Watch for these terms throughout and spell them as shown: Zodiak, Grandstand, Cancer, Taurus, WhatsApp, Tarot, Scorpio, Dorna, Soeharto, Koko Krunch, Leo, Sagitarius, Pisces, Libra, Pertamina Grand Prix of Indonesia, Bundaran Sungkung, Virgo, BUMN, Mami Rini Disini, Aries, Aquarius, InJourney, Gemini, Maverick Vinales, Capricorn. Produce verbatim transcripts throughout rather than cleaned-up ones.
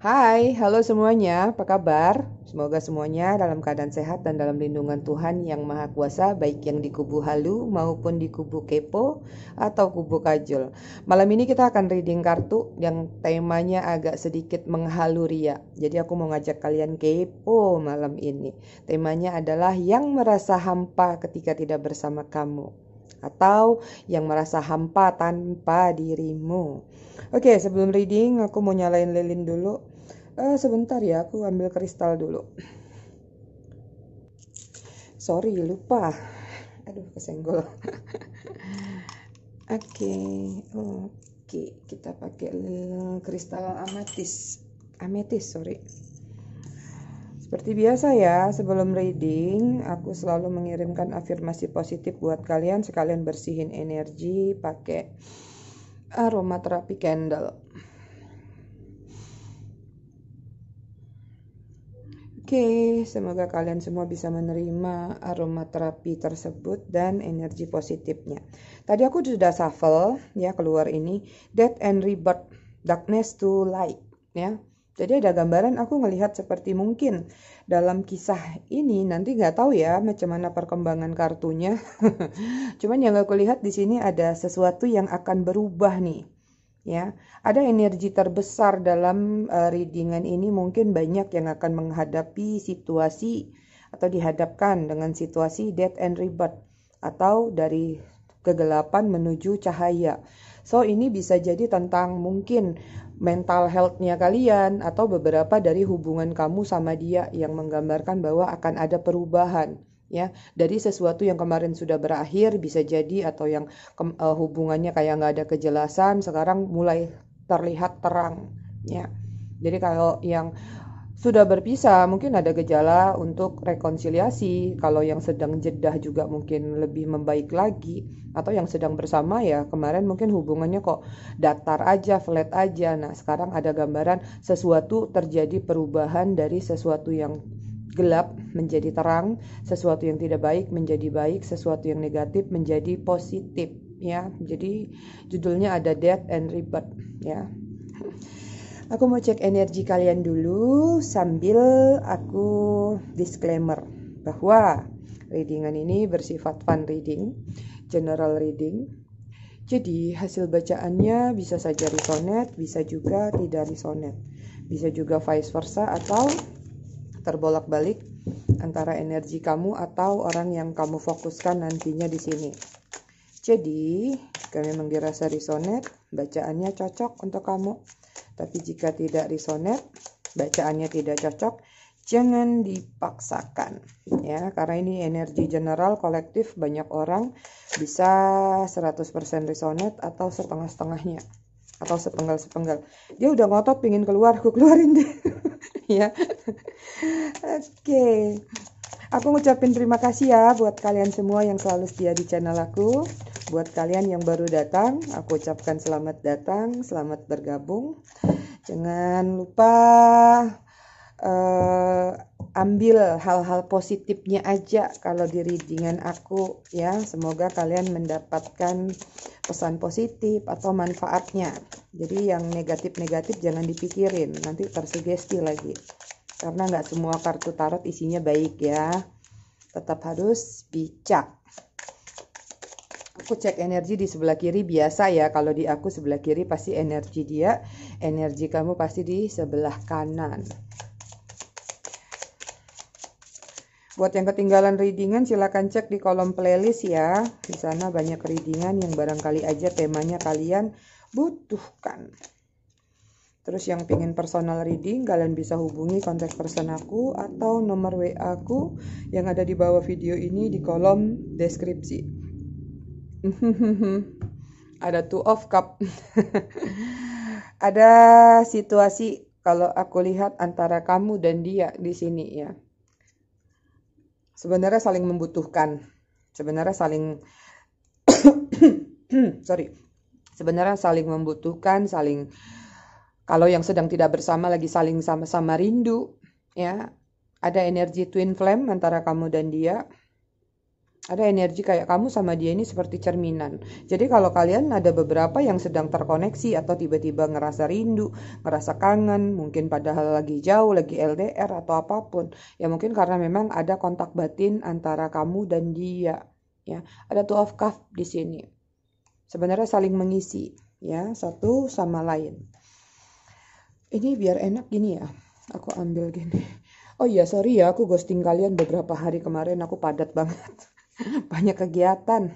Hai, halo semuanya, apa kabar? Semoga semuanya dalam keadaan sehat dan dalam lindungan Tuhan yang Maha Kuasa, baik yang di kubu halu maupun di kubu kepo atau kubu kajul. Malam ini kita akan reading kartu yang temanya agak sedikit menghalu ria. Jadi aku mau ngajak kalian kepo malam ini. Temanya adalah yang merasa hampa ketika tidak bersama kamu, atau yang merasa hampa tanpa dirimu. Oke, sebelum reading aku mau nyalain lilin dulu. Uh, sebentar ya, aku ambil kristal dulu. Sorry, lupa. Aduh, kesenggol. Oke, oke, kita pakai kristal ametis. Ametis, sorry. Seperti biasa ya, sebelum reading aku selalu mengirimkan afirmasi positif buat kalian. Sekalian bersihin energi pakai aromaterapi candle. Oke, semoga kalian semua bisa menerima aromaterapi tersebut dan energi positifnya. Tadi aku sudah shuffle ya, keluar ini Death and Rebirth, Darkness to Light ya. Jadi ada gambaran aku melihat seperti mungkin dalam kisah ini, nanti nggak tahu ya macam mana perkembangan kartunya. Cuman yang aku lihat di sini ada sesuatu yang akan berubah nih. Ya, ada energi terbesar dalam uh, readingan ini, mungkin banyak yang akan menghadapi situasi atau dihadapkan dengan situasi Death and Rebirth atau dari kegelapan menuju cahaya. So ini bisa jadi tentang mungkin mental health-nya kalian atau beberapa dari hubungan kamu sama dia, yang menggambarkan bahwa akan ada perubahan ya, dari sesuatu yang kemarin sudah berakhir bisa jadi, atau yang ke- uh, hubungannya kayak nggak ada kejelasan, sekarang mulai terlihat terang ya. Jadi kalau yang sudah berpisah mungkin ada gejala untuk rekonsiliasi, kalau yang sedang jeda juga mungkin lebih membaik lagi, atau yang sedang bersama ya kemarin mungkin hubungannya kok datar aja, flat aja. Nah sekarang ada gambaran sesuatu terjadi perubahan dari sesuatu yang gelap menjadi terang, sesuatu yang tidak baik menjadi baik, sesuatu yang negatif menjadi positif ya. Jadi judulnya ada Death and Rebirth ya. Aku mau cek energi kalian dulu sambil aku disclaimer bahwa readingan ini bersifat fun reading, general reading. Jadi hasil bacaannya bisa saja resonate, bisa juga tidak resonate. Bisa juga vice versa atau terbolak-balik antara energi kamu atau orang yang kamu fokuskan nantinya di sini. Jadi, jika memang dirasa resonate, bacaannya cocok untuk kamu. Tapi jika tidak resonate, bacaannya tidak cocok, jangan dipaksakan ya, karena ini energi general kolektif, banyak orang bisa seratus persen resonate atau setengah-setengahnya atau sepenggal-sepenggal. Dia udah ngotot pingin keluar, aku keluarin deh. Ya. Oke. Okay. Aku ngucapin terima kasih ya buat kalian semua yang selalu setia di channel aku. Buat kalian yang baru datang, aku ucapkan selamat datang, selamat bergabung. Jangan lupa uh, ambil hal-hal positifnya aja kalau di readingan aku ya. Semoga kalian mendapatkan pesan positif atau manfaatnya. Jadi yang negatif-negatif jangan dipikirin, nanti tersugesti lagi. Karena nggak semua kartu tarot isinya baik ya. Tetap harus bijak. Aku cek energi di sebelah kiri biasa ya, kalau di aku sebelah kiri pasti energi dia, energi kamu pasti di sebelah kanan. Buat yang ketinggalan readingan silahkan cek di kolom playlist ya, di sana banyak readingan yang barangkali aja temanya kalian butuhkan. Terus yang pengen personal reading kalian bisa hubungi kontak person aku atau nomor W A aku yang ada di bawah video ini di kolom deskripsi. Ada two of cup. Ada situasi kalau aku lihat antara kamu dan dia di sini ya. Sebenarnya saling membutuhkan. Sebenarnya saling sorry. Sebenarnya saling membutuhkan, saling, kalau yang sedang tidak bersama lagi saling sama-sama rindu ya. Ada energi twin flame antara kamu dan dia. Ada energi kayak kamu sama dia ini seperti cerminan. Jadi kalau kalian ada beberapa yang sedang terkoneksi atau tiba-tiba ngerasa rindu, ngerasa kangen, mungkin padahal lagi jauh, lagi L D R atau apapun, ya mungkin karena memang ada kontak batin antara kamu dan dia. Ya, ada two of cup di sini. Sebenarnya saling mengisi, ya, satu sama lain. Ini biar enak gini ya. Aku ambil gini. Oh iya, sorry ya, aku ghosting kalian beberapa hari kemarin. Aku padat banget. Banyak kegiatan.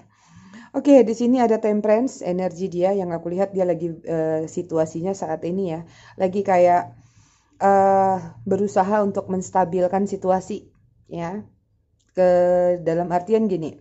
Oke, okay, di sini ada temperance, energi dia yang aku lihat dia lagi uh, situasinya saat ini ya, lagi kayak uh, berusaha untuk menstabilkan situasi ya. Ke dalam artian gini,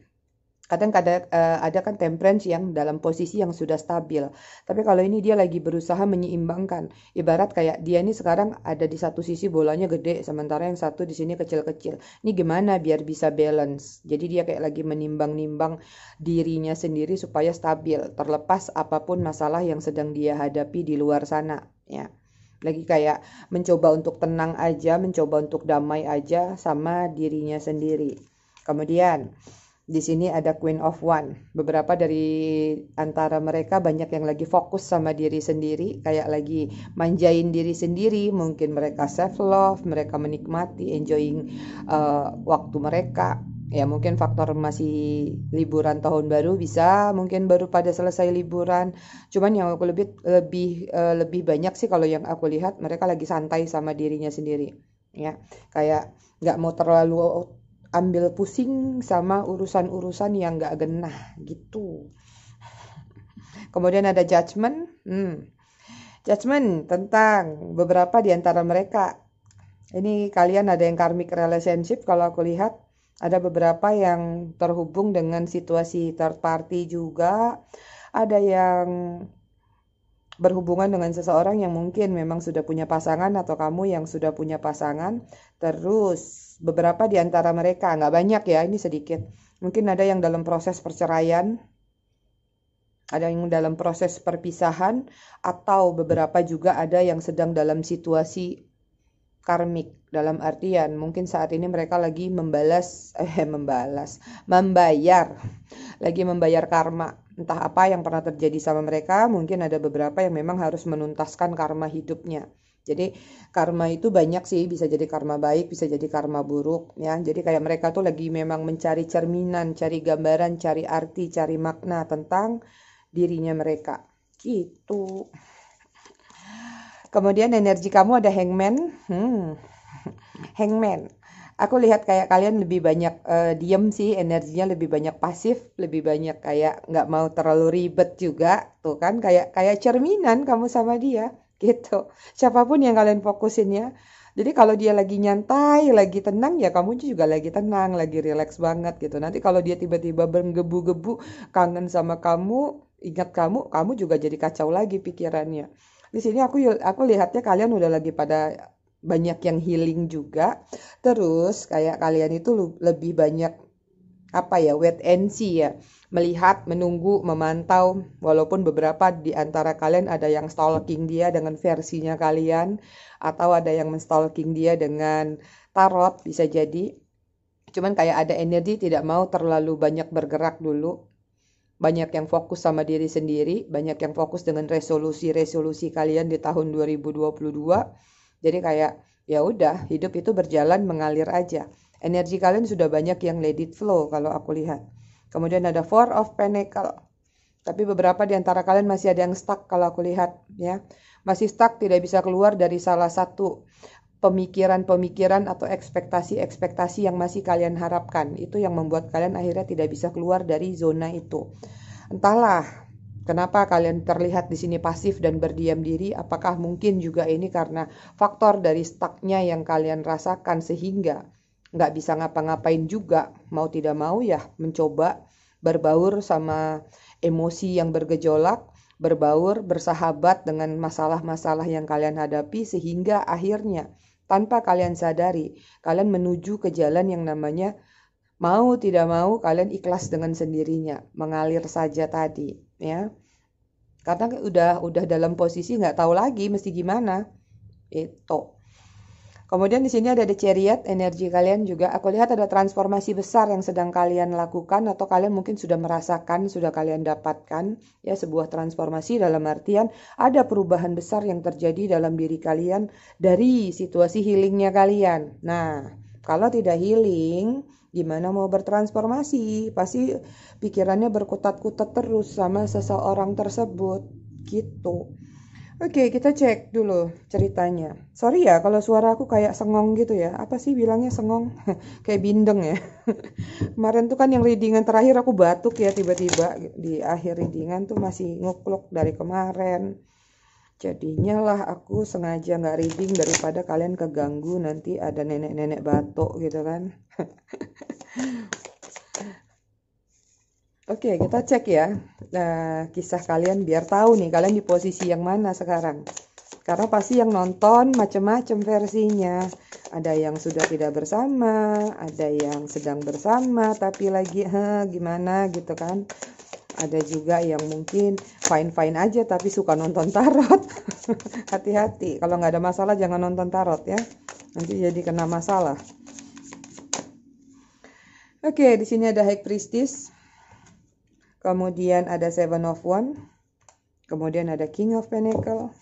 kadang-kadang uh, ada kan temperance yang dalam posisi yang sudah stabil, tapi kalau ini dia lagi berusaha menyeimbangkan. Ibarat kayak dia ini sekarang ada di satu sisi bolanya gede, sementara yang satu di sini kecil-kecil. Ini gimana biar bisa balance? Jadi dia kayak lagi menimbang-nimbang dirinya sendiri supaya stabil, terlepas apapun masalah yang sedang dia hadapi di luar sana, ya. Lagi kayak mencoba untuk tenang aja, mencoba untuk damai aja sama dirinya sendiri. Kemudian di sini ada Queen of One. Beberapa dari antara mereka banyak yang lagi fokus sama diri sendiri, kayak lagi manjain diri sendiri. Mungkin mereka self love, mereka menikmati, enjoying uh, waktu mereka. Ya mungkin faktor masih liburan tahun baru bisa, mungkin baru pada selesai liburan. Cuman yang aku lebih lebih uh, lebih banyak sih kalau yang aku lihat mereka lagi santai sama dirinya sendiri. Ya kayak nggak mau terlalu ambil pusing sama urusan-urusan yang gak genah gitu. Kemudian ada judgment. Hmm. Judgment tentang beberapa di antara mereka. Ini kalian ada yang karmic relationship. Kalau aku lihat ada beberapa yang terhubung dengan situasi third party juga. Ada yang berhubungan dengan seseorang yang mungkin memang sudah punya pasangan atau kamu yang sudah punya pasangan. Terus beberapa di antara mereka, nggak banyak ya, ini sedikit. Mungkin ada yang dalam proses perceraian, ada yang dalam proses perpisahan, atau beberapa juga ada yang sedang dalam situasi karmik. Dalam artian mungkin saat ini mereka lagi membalas, eh membalas, membayar, lagi membayar karma. Entah apa yang pernah terjadi sama mereka, mungkin ada beberapa yang memang harus menuntaskan karma hidupnya. Jadi karma itu banyak sih, bisa jadi karma baik, bisa jadi karma buruk ya. Jadi kayak mereka tuh lagi memang mencari cerminan, cari gambaran, cari arti, cari makna tentang dirinya mereka. Gitu. Kemudian energi kamu ada hangman. Hmm. Hangman. Aku lihat kayak kalian lebih banyak uh, diem sih, energinya lebih banyak pasif, lebih banyak kayak nggak mau terlalu ribet juga, tuh kan kayak kayak cerminan kamu sama dia, gitu. Siapapun yang kalian fokusin ya. Jadi kalau dia lagi nyantai, lagi tenang ya kamu juga lagi tenang, lagi relax banget gitu. Nanti kalau dia tiba-tiba bergebu-gebu, kangen sama kamu, ingat kamu, kamu juga jadi kacau lagi pikirannya. Di sini aku aku lihatnya kalian udah lagi pada banyak yang healing juga. Terus kayak kalian itu lebih banyak apa ya, wait and see ya, melihat, menunggu, memantau. Walaupun beberapa di antara kalian ada yang stalking dia dengan versinya kalian, atau ada yang menstalking dia dengan tarot bisa jadi. Cuman kayak ada energi tidak mau terlalu banyak bergerak dulu, banyak yang fokus sama diri sendiri, banyak yang fokus dengan resolusi-resolusi kalian di tahun dua ribu dua puluh dua. Jadi kayak ya udah, hidup itu berjalan mengalir aja. Energi kalian sudah banyak yang let it flow kalau aku lihat. Kemudian ada Four of Pentacles. Tapi beberapa di antara kalian masih ada yang stuck kalau aku lihat ya. Masih stuck, tidak bisa keluar dari salah satu pemikiran-pemikiran atau ekspektasi-ekspektasi yang masih kalian harapkan. Itu yang membuat kalian akhirnya tidak bisa keluar dari zona itu. Entahlah. Kenapa kalian terlihat di sini pasif dan berdiam diri? Apakah mungkin juga ini karena faktor dari stucknya yang kalian rasakan sehingga nggak bisa ngapa-ngapain juga, mau tidak mau ya mencoba berbaur sama emosi yang bergejolak, berbaur bersahabat dengan masalah-masalah yang kalian hadapi sehingga akhirnya tanpa kalian sadari kalian menuju ke jalan yang namanya mau tidak mau kalian ikhlas dengan sendirinya, mengalir saja tadi. Ya, karena udah udah dalam posisi nggak tahu lagi mesti gimana itu. Kemudian di sini ada the chariot, energi kalian juga. Aku lihat ada transformasi besar yang sedang kalian lakukan, atau kalian mungkin sudah merasakan, sudah kalian dapatkan ya, sebuah transformasi dalam artian ada perubahan besar yang terjadi dalam diri kalian dari situasi healingnya kalian. Nah, kalau tidak healing, gimana mau bertransformasi? Pasti pikirannya berkutat-kutat terus sama seseorang tersebut gitu. Oke, kita cek dulu ceritanya. Sorry ya kalau suara aku kayak sengong gitu ya. Apa sih bilangnya sengong? Kayak bindeng ya. Kemarin tuh kan yang readingan terakhir aku batuk ya tiba-tiba. Di akhir readingan tuh masih ngukluk dari kemarin. Jadinya lah aku sengaja nggak reading daripada kalian keganggu, nanti ada nenek-nenek batuk gitu kan. Oke, kita cek ya nah, kisah kalian biar tahu nih kalian di posisi yang mana sekarang. Karena pasti yang nonton macam-macam versinya. Ada yang sudah tidak bersama, ada yang sedang bersama tapi lagi heh, gimana gitu kan. Ada juga yang mungkin fine-fine aja tapi suka nonton tarot. Hati-hati, kalau nggak ada masalah jangan nonton tarot ya. Nanti jadi kena masalah. Oke, di sini ada High Priestess. Kemudian ada Seven of Wands. Kemudian ada King of Pentacles.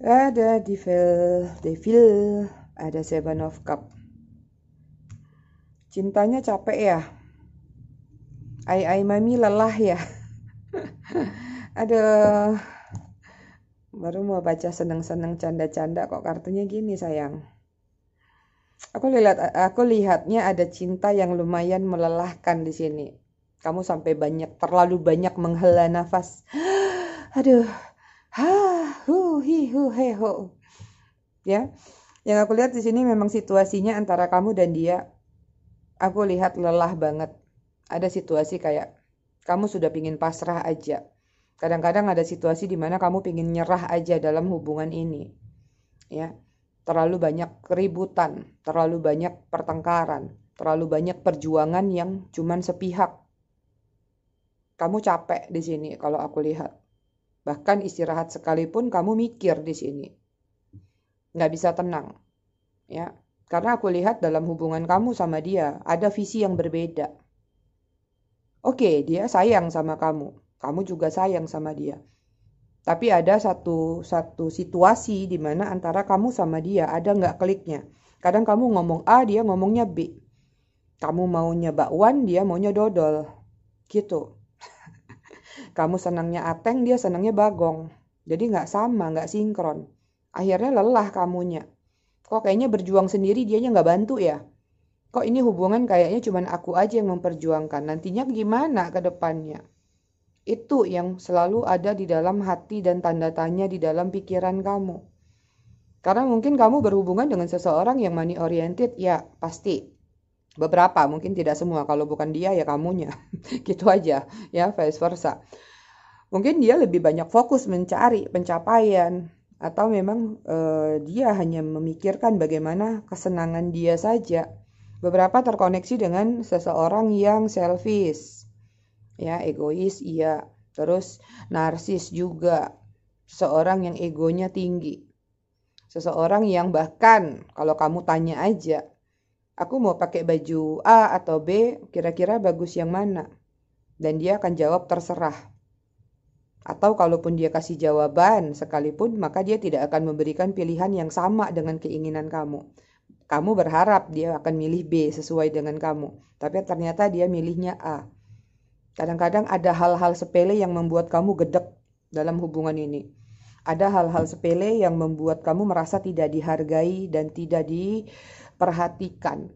Ada Devil, Devil. Ada Seven of Cup. Cintanya capek ya. Ai-ai mami lelah ya. Aduh. Baru mau baca seneng-seneng canda-canda kok kartunya gini sayang. Aku lihat aku lihatnya ada cinta yang lumayan melelahkan di sini. Kamu sampai banyak terlalu banyak menghela nafas. Aduh. Ha hu hi hu he ho. Ya. Yang aku lihat di sini memang situasinya antara kamu dan dia, aku lihat lelah banget. Ada situasi kayak kamu sudah pingin pasrah aja. Kadang-kadang ada situasi di mana kamu pingin nyerah aja dalam hubungan ini. Ya, terlalu banyak keributan, terlalu banyak pertengkaran, terlalu banyak perjuangan yang cuman sepihak. Kamu capek di sini kalau aku lihat. Bahkan istirahat sekalipun kamu mikir di sini. Nggak bisa tenang ya, karena aku lihat dalam hubungan kamu sama dia ada visi yang berbeda. Oke, dia sayang sama kamu, kamu juga sayang sama dia, tapi ada satu satu situasi di mana antara kamu sama dia ada nggak kliknya. Kadang kamu ngomong A, dia ngomongnya B, kamu maunya bakwan, dia maunya dodol gitu. Kamu senangnya ateng, dia senangnya bagong, jadi nggak sama, nggak sinkron. Akhirnya lelah kamunya. Kok kayaknya berjuang sendiri dianya nggak bantu ya? Kok ini hubungan kayaknya cuman aku aja yang memperjuangkan. Nantinya gimana ke depannya? Itu yang selalu ada di dalam hati dan tanda tanya di dalam pikiran kamu. Karena mungkin kamu berhubungan dengan seseorang yang money oriented ya pasti. Beberapa, mungkin tidak semua. Kalau bukan dia ya kamunya. Gitu aja ya, vice versa. Mungkin dia lebih banyak fokus mencari pencapaian. Atau memang eh, dia hanya memikirkan bagaimana kesenangan dia saja. Beberapa terkoneksi dengan seseorang yang selfish. Ya, egois, iya. Terus narsis juga. Seseorang yang egonya tinggi. Seseorang yang bahkan kalau kamu tanya aja, aku mau pakai baju A atau B, kira-kira bagus yang mana? Dan dia akan jawab terserah. Atau kalaupun dia kasih jawaban sekalipun, maka dia tidak akan memberikan pilihan yang sama dengan keinginan kamu. Kamu berharap dia akan milih B sesuai dengan kamu, tapi ternyata dia milihnya A. Kadang-kadang ada hal-hal sepele yang membuat kamu gedek dalam hubungan ini. Ada hal-hal sepele yang membuat kamu merasa tidak dihargai dan tidak diperhatikan.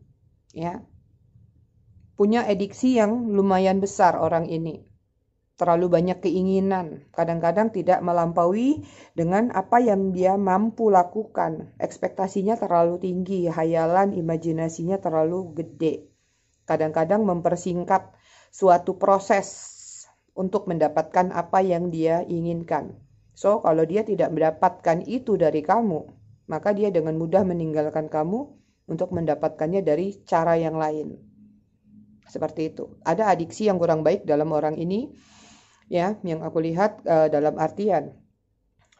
Ya. Punya adiksi yang lumayan besar orang ini. Terlalu banyak keinginan, kadang-kadang tidak melampaui dengan apa yang dia mampu lakukan. Ekspektasinya terlalu tinggi, hayalan imajinasinya terlalu gede. Kadang-kadang mempersingkat suatu proses untuk mendapatkan apa yang dia inginkan. So, kalau dia tidak mendapatkan itu dari kamu, maka dia dengan mudah meninggalkan kamu untuk mendapatkannya dari cara yang lain. Seperti itu. Ada adiksi yang kurang baik dalam orang ini. ya, yang aku lihat uh, dalam artian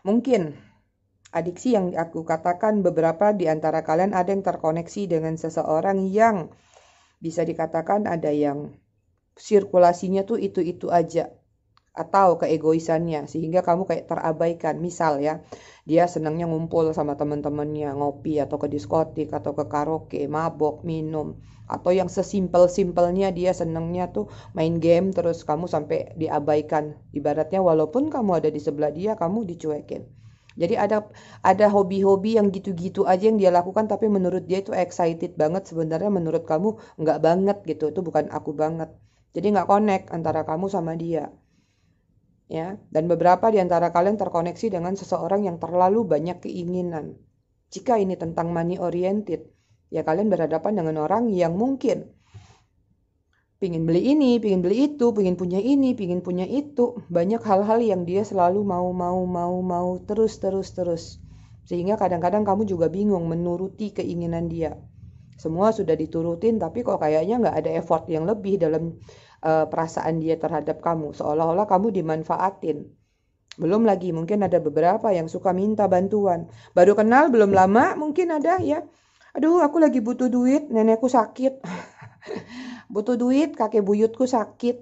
mungkin adiksi yang aku katakan, beberapa di antara kalian ada yang terkoneksi dengan seseorang yang bisa dikatakan ada yang sirkulasinya tuh itu-itu aja, atau keegoisannya, sehingga kamu kayak terabaikan. Misal ya, dia senangnya ngumpul sama teman-temannya, ngopi atau ke diskotik atau ke karaoke, mabok, minum, atau yang sesimpel-simpelnya dia senangnya tuh main game, terus kamu sampai diabaikan. Ibaratnya walaupun kamu ada di sebelah dia, kamu dicuekin. Jadi ada ada hobi-hobi yang gitu-gitu aja yang dia lakukan, tapi menurut dia itu excited banget, sebenarnya menurut kamu nggak banget gitu, itu bukan aku banget. Jadi nggak connect antara kamu sama dia. Ya, dan beberapa di antara kalian terkoneksi dengan seseorang yang terlalu banyak keinginan. Jika ini tentang money oriented, ya kalian berhadapan dengan orang yang mungkin pingin beli ini, pingin beli itu, pingin punya ini, pingin punya itu. Banyak hal-hal yang dia selalu mau, mau, mau, mau, terus, terus, terus. Sehingga kadang-kadang kamu juga bingung menuruti keinginan dia. Semua sudah diturutin, tapi kok kayaknya nggak ada effort yang lebih dalam uh, perasaan dia terhadap kamu. Seolah-olah kamu dimanfaatin. Belum lagi, mungkin ada beberapa yang suka minta bantuan. Baru kenal, belum lama, mungkin ada ya. Aduh, aku lagi butuh duit, nenekku sakit. Butuh duit, kakek buyutku sakit.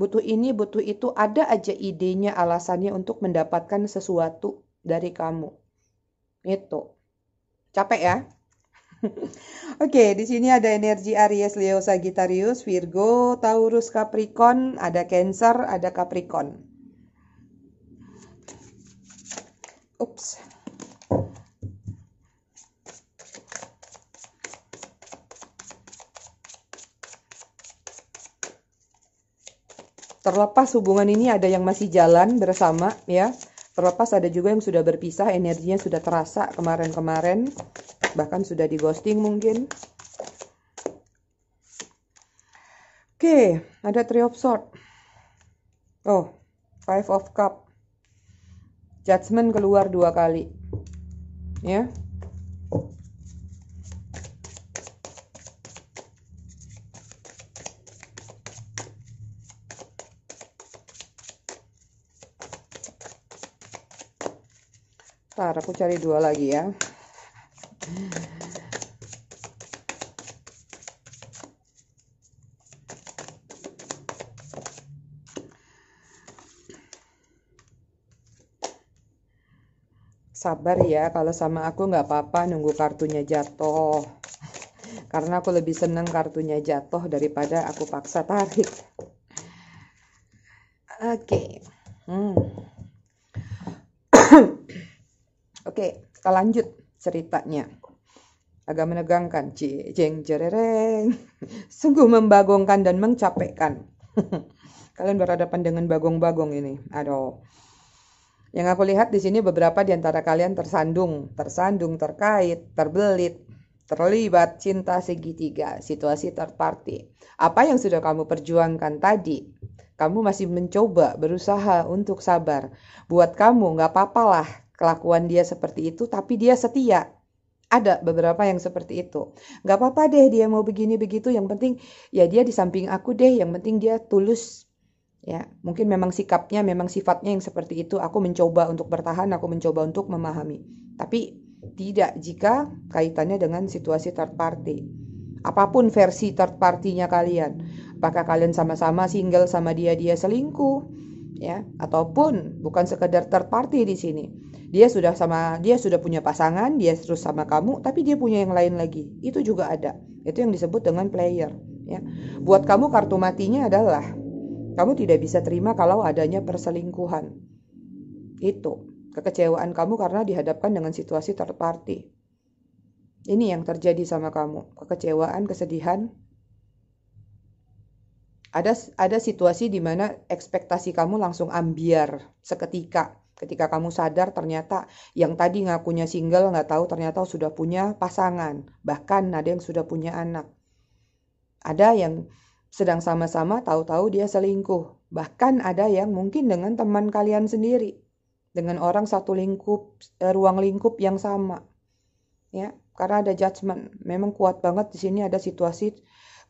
Butuh ini, butuh itu. Ada aja idenya, alasannya untuk mendapatkan sesuatu dari kamu. Itu. Capek ya? Oke, di sini ada energi Aries, Leo, Sagittarius, Virgo, Taurus, Capricorn, ada Cancer, ada Capricorn. Ups. Terlepas hubungan ini ada yang masih jalan bersama ya. Terlepas ada juga yang sudah berpisah, energinya sudah terasa kemarin-kemarin. Bahkan sudah di ghosting mungkin. Oke, ada Three of Swords. Oh, Five of Cup. Judgment keluar dua kali. Ya. Ntar aku cari dua lagi ya. Sabar ya, kalau sama aku nggak apa-apa nunggu kartunya jatuh. Karena aku lebih seneng kartunya jatuh daripada aku paksa tarik. Oke. Hmm. Oke, kita lanjut ceritanya. Agak menegangkan. Jeng jerereng. Sungguh membagongkan dan mencapekkan. Kalian berhadapan dengan bagong-bagong ini. Aduh. Yang aku lihat di sini beberapa di antara kalian tersandung, tersandung, terkait, terbelit, terlibat cinta segitiga, situasi third party. Apa yang sudah kamu perjuangkan tadi, kamu masih mencoba, berusaha untuk sabar. Buat kamu nggak apa-apalah kelakuan dia seperti itu, tapi dia setia. Ada beberapa yang seperti itu. Nggak apa-apa deh dia mau begini begitu, yang penting ya dia di samping aku deh, yang penting dia tulus. Ya, mungkin memang sikapnya, memang sifatnya yang seperti itu. Aku mencoba untuk bertahan, aku mencoba untuk memahami. Tapi tidak jika kaitannya dengan situasi third party. Apapun versi third party-nya kalian. Apakah kalian sama-sama single sama dia, dia selingkuh, ya, ataupun bukan sekedar third party di sini. Dia sudah sama, dia sudah punya pasangan, dia terus sama kamu, tapi dia punya yang lain lagi. Itu juga ada. Itu yang disebut dengan player, ya. Buat kamu kartu matinya adalah kamu tidak bisa terima kalau adanya perselingkuhan. Itu kekecewaan kamu karena dihadapkan dengan situasi third party. Ini yang terjadi sama kamu, kekecewaan, kesedihan. Ada ada situasi di mana ekspektasi kamu langsung ambiar seketika. Ketika kamu sadar ternyata yang tadi ngakunya single nggak tahu ternyata sudah punya pasangan, bahkan ada yang sudah punya anak. Ada yang sedang sama-sama tahu-tahu dia selingkuh. Bahkan ada yang mungkin dengan teman kalian sendiri. Dengan orang satu lingkup, ruang lingkup yang sama. Ya, karena ada judgment. Memang kuat banget di sini ada situasi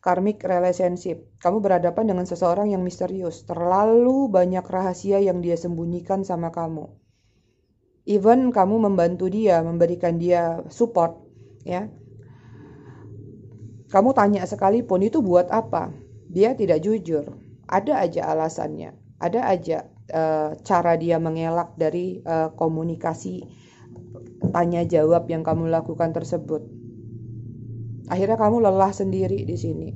karmic relationship. Kamu berhadapan dengan seseorang yang misterius. Terlalu banyak rahasia yang dia sembunyikan sama kamu. Even kamu membantu dia, memberikan dia support, ya. Kamu tanya sekalipun itu buat apa? Dia tidak jujur. Ada aja alasannya. Ada aja uh, cara dia mengelak dari uh, komunikasi tanya jawab yang kamu lakukan tersebut. Akhirnya kamu lelah sendiri di sini.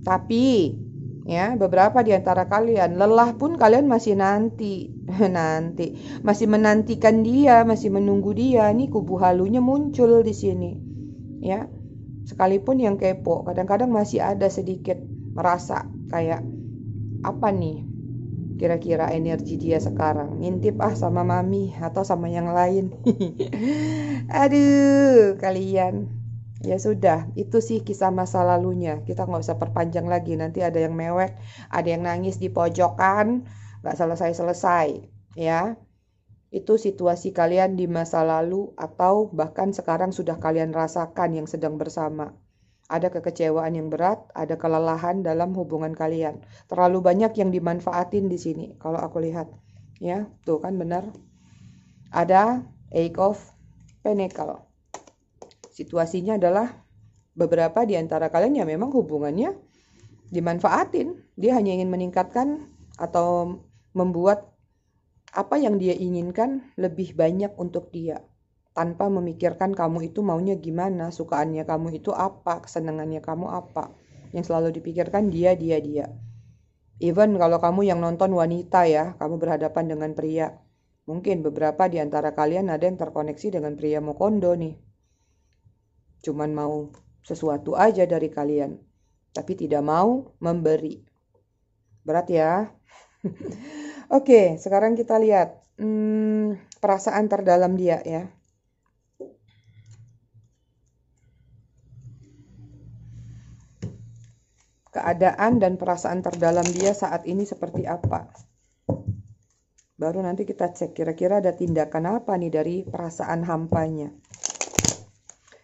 Tapi, ya, beberapa di antara kalian lelah pun kalian masih nanti, nanti, masih menantikan dia, masih menunggu dia. Nih kubu halunya muncul di sini. Ya. Sekalipun yang kepo, kadang-kadang masih ada sedikit merasa kayak apa nih kira-kira energi dia sekarang. Ngintip ah sama mami atau sama yang lain. Aduh kalian. Ya sudah, itu sih kisah masa lalunya. Kita nggak usah perpanjang lagi. Nanti ada yang mewek, ada yang nangis di pojokan, nggak selesai-selesai. Ya, itu situasi kalian di masa lalu atau bahkan sekarang sudah kalian rasakan yang sedang bersama. Ada kekecewaan yang berat, ada kelelahan dalam hubungan kalian. Terlalu banyak yang dimanfaatin di sini kalau aku lihat. Ya, tuh kan benar. Ada Eight of Pentacles. Situasinya adalah beberapa di antara kalian yang memang hubungannya dimanfaatin. Dia hanya ingin meningkatkan atau membuat apa yang dia inginkan lebih banyak untuk dia tanpa memikirkan kamu itu maunya gimana, sukaannya kamu itu apa, kesenangannya kamu apa. Yang selalu dipikirkan dia, dia, dia. Even kalau kamu yang nonton wanita ya, kamu berhadapan dengan pria. Mungkin beberapa di antara kalian ada yang terkoneksi dengan pria mokondo nih. Cuman mau sesuatu aja dari kalian, tapi tidak mau memberi. Berat ya? Oke, okay, sekarang kita lihat hmm, perasaan terdalam dia ya. Keadaan dan perasaan terdalam dia saat ini seperti apa? Baru nanti kita cek kira-kira ada tindakan apa nih dari perasaan hampanya.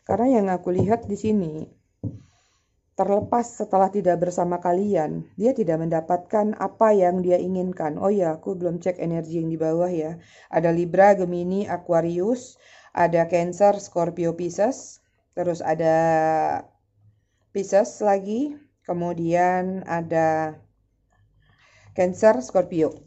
Karena yang aku lihat di sini, terlepas setelah tidak bersama kalian, dia tidak mendapatkan apa yang dia inginkan. Oh ya, aku belum cek energi yang di bawah ya. Ada Libra, Gemini, Aquarius, ada Cancer, Scorpio, Pisces, terus ada Pisces lagi, kemudian ada Cancer, Scorpio.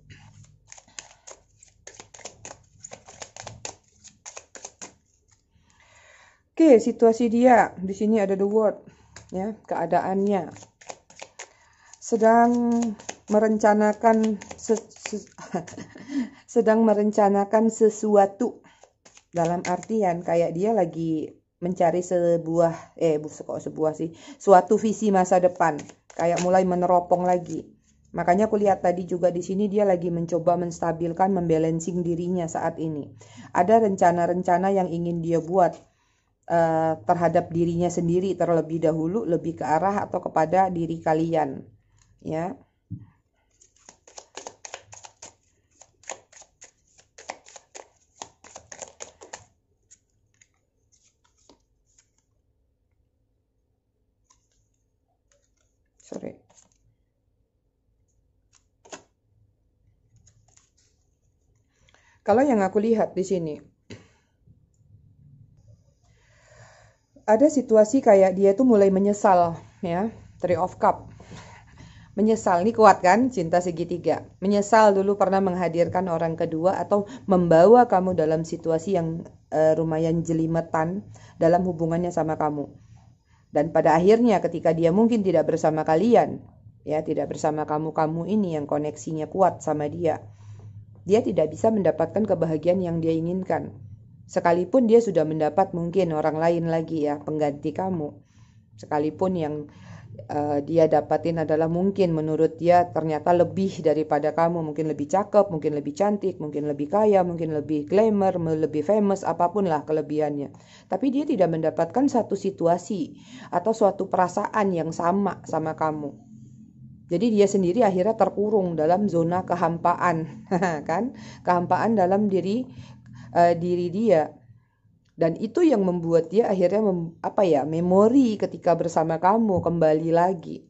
Oke, situasi dia di sini ada The World. Ya, keadaannya sedang merencanakan se se sedang merencanakan sesuatu, dalam artian kayak dia lagi mencari sebuah eh kok sebuah sih suatu visi masa depan, kayak mulai meneropong lagi. Makanya aku lihat tadi juga di sini dia lagi mencoba menstabilkan, membalancing dirinya saat ini. Ada rencana-rencana yang ingin dia buat terhadap dirinya sendiri terlebih dahulu, lebih ke arah atau kepada diri kalian ya. Sorry. Kalau yang aku lihat di sini ada situasi kayak dia tuh mulai menyesal ya. Three of Cup. Menyesal, ini kuat kan cinta segitiga. Menyesal dulu pernah menghadirkan orang kedua atau membawa kamu dalam situasi yang uh, lumayan jelimetan dalam hubungannya sama kamu. Dan pada akhirnya ketika dia mungkin tidak bersama kalian ya, tidak bersama kamu-kamu ini yang koneksinya kuat sama dia, dia tidak bisa mendapatkan kebahagiaan yang dia inginkan. Sekalipun dia sudah mendapat mungkin orang lain lagi ya, pengganti kamu. Sekalipun yang uh, dia dapatin adalah mungkin menurut dia ternyata lebih daripada kamu. Mungkin lebih cakep, mungkin lebih cantik, mungkin lebih kaya, mungkin lebih glamour, lebih famous, apapun lah kelebihannya. Tapi dia tidak mendapatkan satu situasi atau suatu perasaan yang sama sama kamu. Jadi dia sendiri akhirnya terkurung dalam zona kehampaan. Kan? Kehampaan dalam diri Uh, diri dia. Dan itu yang membuat dia akhirnya mem, apa ya, memori ketika bersama kamu kembali lagi.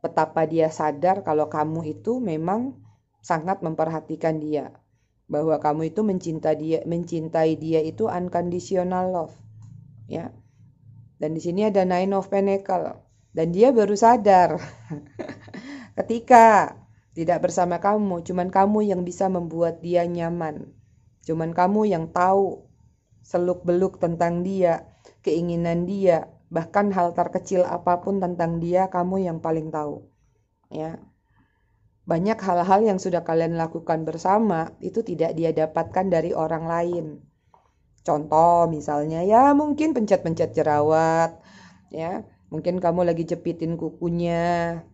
Betapa dia sadar kalau kamu itu memang sangat memperhatikan dia, bahwa kamu itu mencintai dia, mencintai dia itu unconditional love, ya. Dan di sini ada Nine of Pentacles dan dia baru sadar ketika tidak bersama kamu, cuman kamu yang bisa membuat dia nyaman, cuman kamu yang tahu seluk-beluk tentang dia, keinginan dia, bahkan hal terkecil apapun tentang dia, kamu yang paling tahu, ya. Banyak hal-hal yang sudah kalian lakukan bersama itu tidak dia dapatkan dari orang lain. Contoh misalnya, ya mungkin pencet-pencet jerawat, ya mungkin kamu lagi jepitin kukunya,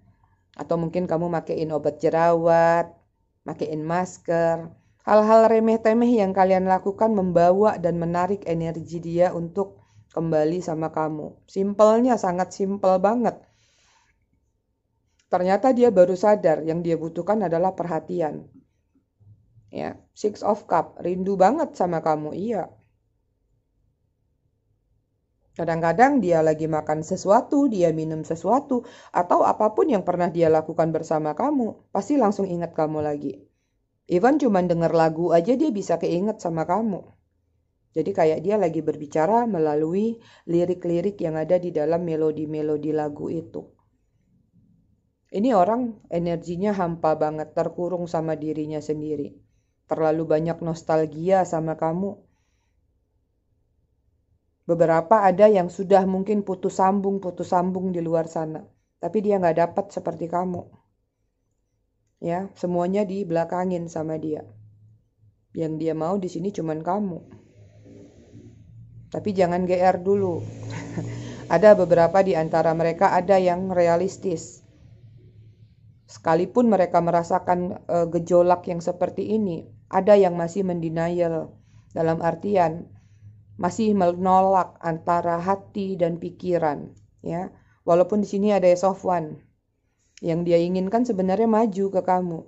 atau mungkin kamu makein obat jerawat, makein masker. Hal-hal remeh-temeh yang kalian lakukan membawa dan menarik energi dia untuk kembali sama kamu. Simpelnya, sangat simpel banget. Ternyata dia baru sadar yang dia butuhkan adalah perhatian. Ya, Six of Cup, rindu banget sama kamu, iya. Kadang-kadang dia lagi makan sesuatu, dia minum sesuatu, atau apapun yang pernah dia lakukan bersama kamu, pasti langsung ingat kamu lagi. Even cuman denger lagu aja dia bisa keinget sama kamu. Jadi kayak dia lagi berbicara melalui lirik-lirik yang ada di dalam melodi-melodi lagu itu. Ini orang energinya hampa banget, terkurung sama dirinya sendiri. Terlalu banyak nostalgia sama kamu. Beberapa ada yang sudah mungkin putus sambung-putus sambung di luar sana. Tapi dia nggak dapat seperti kamu. Ya, semuanya dibelakangin sama dia. Yang dia mau di sini cuman kamu. Tapi jangan G R dulu. Ada beberapa di antara mereka ada yang realistis. Sekalipun mereka merasakan e, gejolak yang seperti ini, ada yang masih mendenial, dalam artian masih menolak antara hati dan pikiran, ya. Walaupun di sini ada Ace of Wands. Yang dia inginkan sebenarnya maju ke kamu.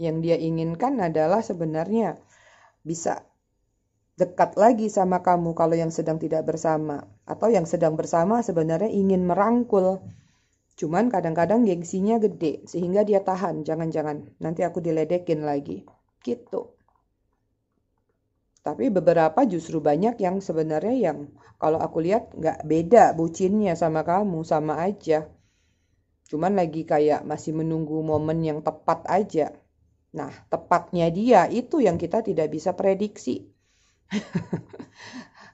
Yang dia inginkan adalah sebenarnya bisa dekat lagi sama kamu kalau yang sedang tidak bersama. Atau yang sedang bersama sebenarnya ingin merangkul. Cuman kadang-kadang gengsinya gede sehingga dia tahan. Jangan-jangan nanti aku diledekin lagi. Gitu. Tapi beberapa justru banyak yang sebenarnya yang kalau aku lihat nggak beda bucinnya sama kamu. Sama aja. Cuman lagi kayak masih menunggu momen yang tepat aja. Nah, tepatnya dia itu yang kita tidak bisa prediksi.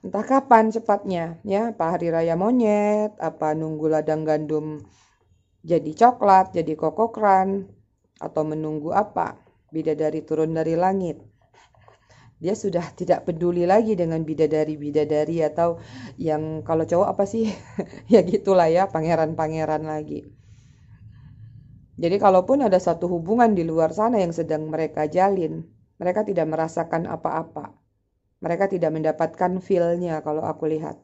Entah kapan cepatnya, ya, apa hari raya monyet, apa nunggu ladang gandum jadi coklat, jadi Koko Krunch, atau menunggu apa? Bidadari turun dari langit. Dia sudah tidak peduli lagi dengan bidadari-bidadari atau yang kalau cowok apa sih? Ya gitulah ya, pangeran-pangeran lagi. Jadi kalaupun ada satu hubungan di luar sana yang sedang mereka jalin, mereka tidak merasakan apa-apa. Mereka tidak mendapatkan feel-nya kalau aku lihat.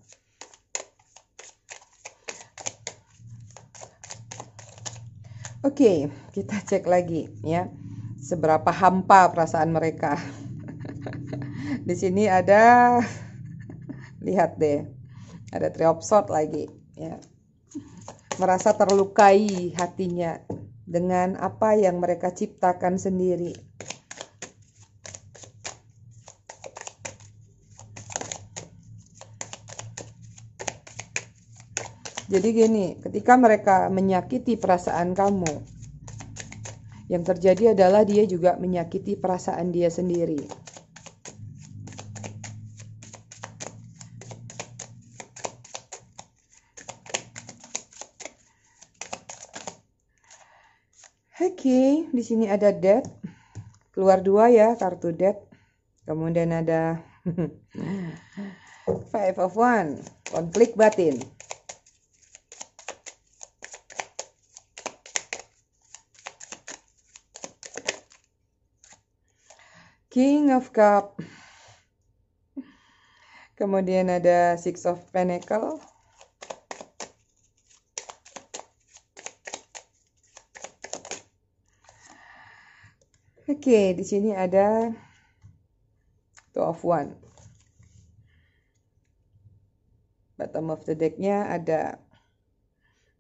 Oke, okay, kita cek lagi ya. Seberapa hampa perasaan mereka. Di sini ada, lihat deh, ada Three of Swords lagi ya. Merasa terlukai hatinya dengan apa yang mereka ciptakan sendiri. Jadi gini, ketika mereka menyakiti perasaan kamu, yang terjadi adalah dia juga menyakiti perasaan dia sendiri. Oke, di sini ada death. Keluar dua ya, kartu death. Kemudian ada Five of Wands, konflik batin. King of Cup. Kemudian ada Six of Pentacles. Oke, okay, di sini ada Two of Wands. Bottom of the deck-nya ada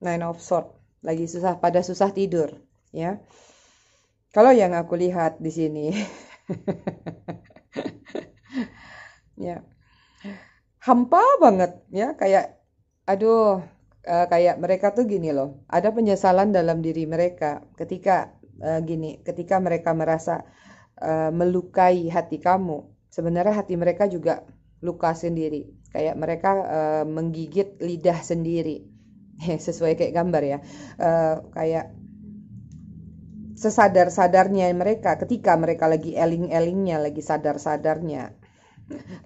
Nine of Swords. Lagi susah, pada susah tidur, ya. Kalau yang aku lihat di sini, ya, hampa banget, ya. Kayak, aduh, uh, kayak mereka tuh gini loh. Ada penyesalan dalam diri mereka ketika uh, gini, ketika mereka merasa uh, melukai hati kamu. Sebenarnya hati mereka juga luka sendiri. Kayak mereka uh, menggigit lidah sendiri, sesuai kayak gambar ya, uh, kayak sesadar-sadarnya mereka ketika mereka lagi eling-elingnya, lagi sadar-sadarnya,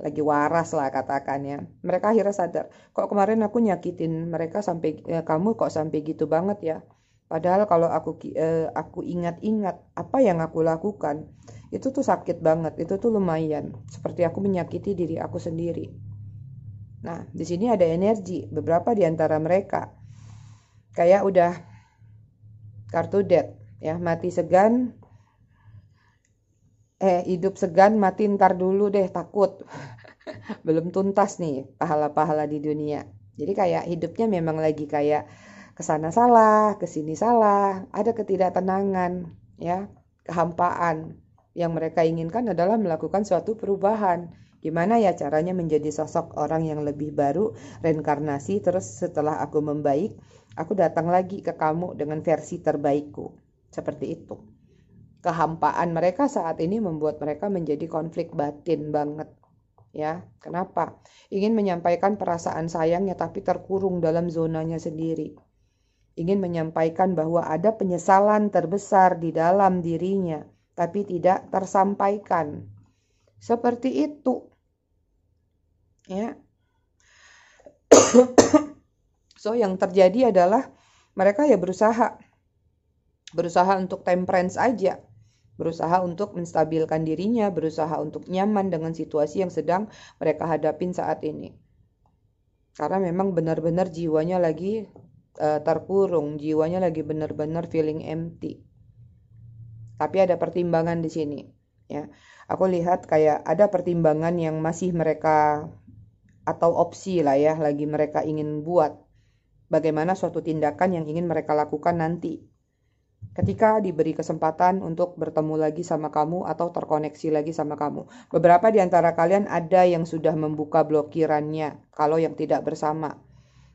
lagi waras lah katakannya. Mereka akhirnya sadar, kok kemarin aku nyakitin mereka sampai ya, kamu kok sampai gitu banget ya. Padahal kalau aku uh, aku ingat-ingat apa yang aku lakukan, itu tuh sakit banget, itu tuh lumayan. Seperti aku menyakiti diri aku sendiri. Nah, di sini ada energi, beberapa di antara mereka kayak udah kartu death, ya, mati segan, eh, hidup segan, mati ntar dulu deh, takut. Belum tuntas nih pahala-pahala di dunia. Jadi kayak hidupnya memang lagi kayak kesana salah, kesini salah, ada ketidaktenangan, ya, kehampaan. Yang mereka inginkan adalah melakukan suatu perubahan. Gimana ya caranya menjadi sosok orang yang lebih baru, reinkarnasi, terus setelah aku membaik, aku datang lagi ke kamu dengan versi terbaikku. Seperti itu. Kehampaan mereka saat ini membuat mereka menjadi konflik batin banget. Ya, kenapa? Ingin menyampaikan perasaan sayangnya tapi terkurung dalam zonanya sendiri. Ingin menyampaikan bahwa ada penyesalan terbesar di dalam dirinya, tapi tidak tersampaikan. Seperti itu. Ya. So yang terjadi adalah mereka ya berusaha berusaha untuk temperance aja, berusaha untuk menstabilkan dirinya, berusaha untuk nyaman dengan situasi yang sedang mereka hadapin saat ini. Karena memang benar-benar jiwanya lagi uh, terkurung, jiwanya lagi benar-benar feeling empty. Tapi ada pertimbangan di sini, ya. Aku lihat kayak ada pertimbangan yang masih mereka atau opsi lah ya, lagi mereka ingin buat bagaimana suatu tindakan yang ingin mereka lakukan nanti ketika diberi kesempatan untuk bertemu lagi sama kamu atau terkoneksi lagi sama kamu. Beberapa di antara kalian ada yang sudah membuka blokirannya kalau yang tidak bersama,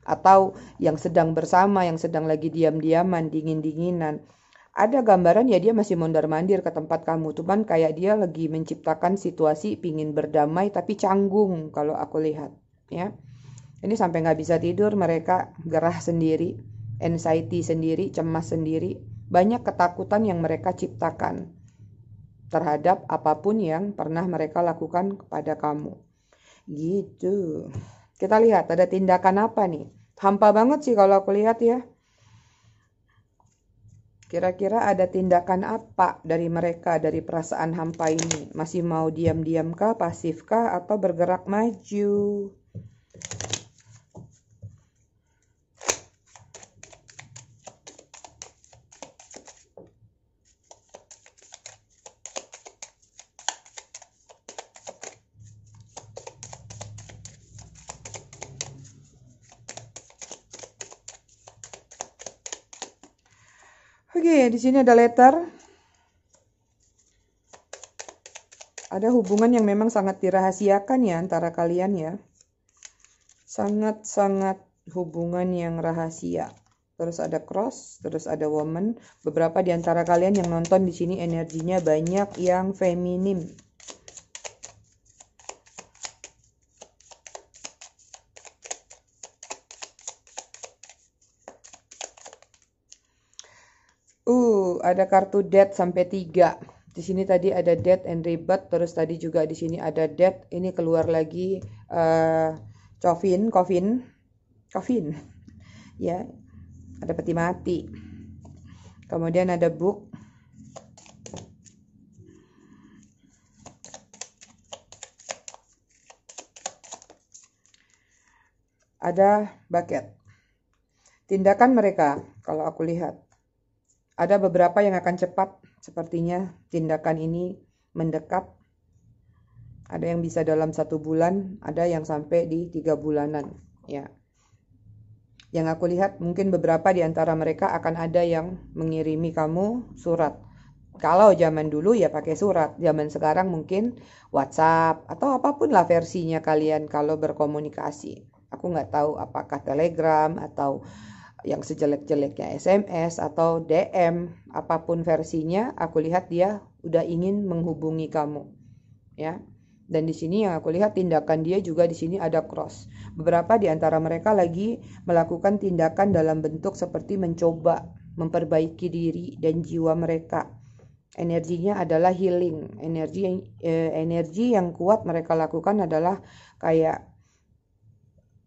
atau yang sedang bersama, yang sedang lagi diam-diaman, dingin-dinginan. Ada gambaran ya dia masih mondar-mandir ke tempat kamu, cuman kayak dia lagi menciptakan situasi pingin berdamai tapi canggung kalau aku lihat, ya. Ini sampai nggak bisa tidur mereka, gerah sendiri, anxiety sendiri, cemas sendiri, banyak ketakutan yang mereka ciptakan terhadap apapun yang pernah mereka lakukan kepada kamu. Gitu. Kita lihat ada tindakan apa nih? Hampa banget sih kalau aku lihat ya. Kira-kira ada tindakan apa dari mereka, dari perasaan hampa ini? Masih mau diam-diam kah, pasif kah, atau bergerak maju? Oke, di sini ada letter. Ada hubungan yang memang sangat dirahasiakan ya antara kalian ya. Sangat-sangat hubungan yang rahasia. Terus ada cross, terus ada woman. Beberapa di antara kalian yang nonton di sini energinya banyak yang feminim. Ada kartu death sampai tiga. Di sini tadi ada death and rebirth, terus tadi juga di sini ada death. Ini keluar lagi uh, coffin, coffin, coffin. Ya, ada peti mati. Kemudian ada book. Ada bucket. Tindakan mereka kalau aku lihat, ada beberapa yang akan cepat, sepertinya tindakan ini mendekat. Ada yang bisa dalam satu bulan, ada yang sampai di tiga bulanan. Ya, Yang aku lihat mungkin beberapa di antara mereka akan ada yang mengirimi kamu surat. Kalau zaman dulu ya pakai surat, zaman sekarang mungkin WhatsApp atau apapun lah versinya kalian kalau berkomunikasi. Aku nggak tahu apakah Telegram atau yang sejelek-jeleknya S M S atau D M, apapun versinya, aku lihat dia udah ingin menghubungi kamu, ya. Dan di sini yang aku lihat tindakan dia juga di sini ada cross. Beberapa di antara mereka lagi melakukan tindakan dalam bentuk seperti mencoba memperbaiki diri dan jiwa mereka. Energinya adalah healing. Energi yang eh, energi yang kuat mereka lakukan adalah kayak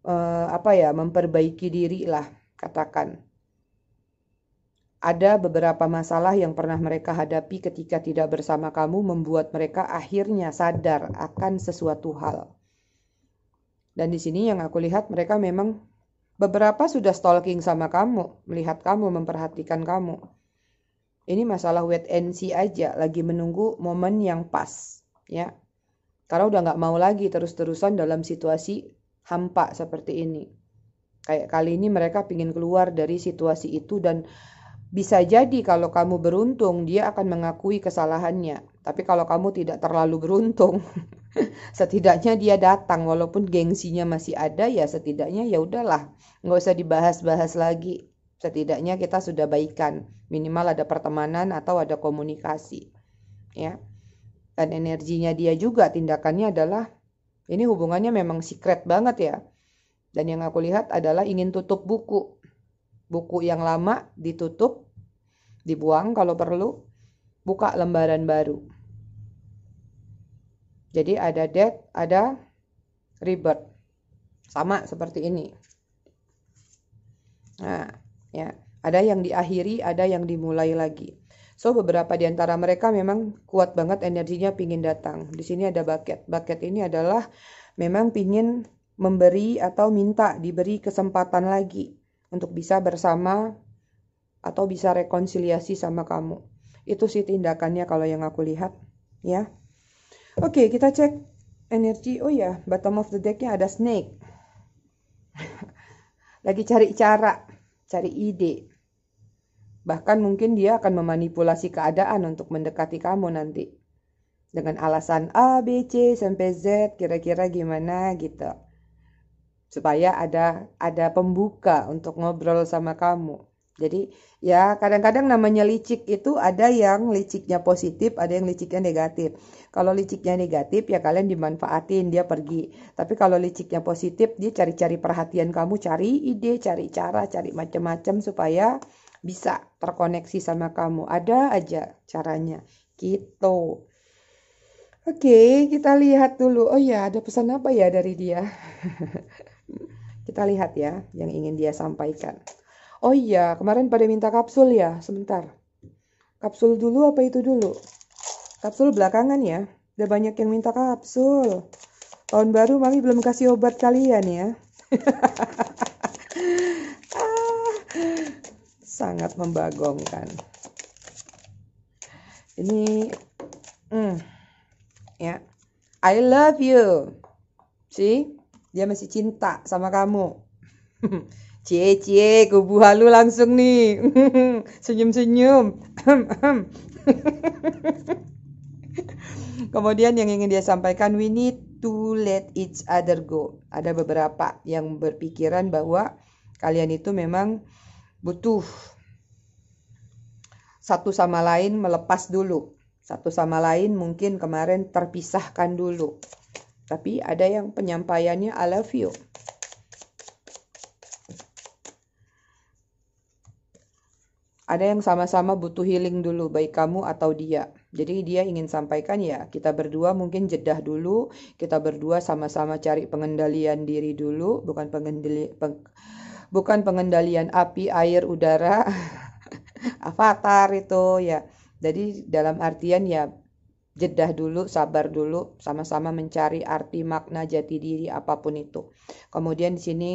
eh, apa ya, memperbaiki diri lah. Katakan ada beberapa masalah yang pernah mereka hadapi ketika tidak bersama kamu, membuat mereka akhirnya sadar akan sesuatu hal. Dan di sini yang aku lihat mereka memang beberapa sudah stalking sama kamu, melihat kamu, memperhatikan kamu. Ini masalah wait and see aja, lagi menunggu momen yang pas, ya. Karena udah nggak mau lagi terus-terusan dalam situasi hampa seperti ini. Kayak kali ini mereka pingin keluar dari situasi itu, dan bisa jadi kalau kamu beruntung dia akan mengakui kesalahannya. Tapi kalau kamu tidak terlalu beruntung, setidaknya dia datang walaupun gengsinya masih ada, ya setidaknya ya udahlah, nggak usah dibahas-bahas lagi. Setidaknya kita sudah baikan, minimal ada pertemanan atau ada komunikasi, ya. Dan energinya dia juga tindakannya adalah ini hubungannya memang secret banget ya. Dan yang aku lihat adalah ingin tutup buku. Buku yang lama ditutup, dibuang kalau perlu, buka lembaran baru. Jadi ada death, ada rebirth. Sama seperti ini. Nah, ya, ada yang diakhiri, ada yang dimulai lagi. So, beberapa di antara mereka memang kuat banget energinya pingin datang. Di sini ada bucket. Bucket ini adalah memang pingin memberi atau minta diberi kesempatan lagi untuk bisa bersama atau bisa rekonsiliasi sama kamu. Itu sih tindakannya kalau yang aku lihat, ya. Oke, kita cek energi. Oh ya, bottom of the deck-nya ada snake. Lagi cari cara, cari ide. Bahkan mungkin dia akan memanipulasi keadaan untuk mendekati kamu nanti. Dengan alasan A, B, C, sampai Z, kira-kira gimana gitu. Supaya ada ada pembuka untuk ngobrol sama kamu. Jadi ya kadang-kadang namanya licik itu ada yang liciknya positif, ada yang liciknya negatif. Kalau liciknya negatif ya kalian dimanfaatin, dia pergi. Tapi kalau liciknya positif, dia cari-cari perhatian kamu, cari ide, cari cara, cari macam-macam supaya bisa terkoneksi sama kamu. Ada aja caranya gitu. Oke, kita lihat dulu. Oh ya, ada pesan apa ya dari dia? Kita lihat ya yang ingin dia sampaikan. Oh iya, kemarin pada minta kapsul ya. Sebentar, kapsul dulu apa itu dulu? Kapsul belakangan ya. Udah banyak yang minta kapsul. Tahun baru Mami belum kasih obat kalian ya. Ah, sangat membagongkan ini. hmm, Ya, I love you. See, dia masih cinta sama kamu. Cie cie kubu halu langsung nih. Senyum-senyum. Kemudian yang ingin dia sampaikan, we need to let each other go. Ada beberapa yang berpikiran bahwa kalian itu memang butuh satu sama lain melepas dulu. Satu sama lain mungkin kemarin terpisahkan dulu. Tapi ada yang penyampaiannya I love you. Ada yang sama-sama butuh healing dulu, baik kamu atau dia. Jadi dia ingin sampaikan ya, kita berdua mungkin jedah dulu, kita berdua sama-sama cari pengendalian diri dulu, bukan pengendali, peng, bukan pengendalian api, air, udara. Avatar itu ya. Jadi dalam artian ya jedah dulu, sabar dulu, sama-sama mencari arti, makna, jati diri apapun itu. Kemudian di sini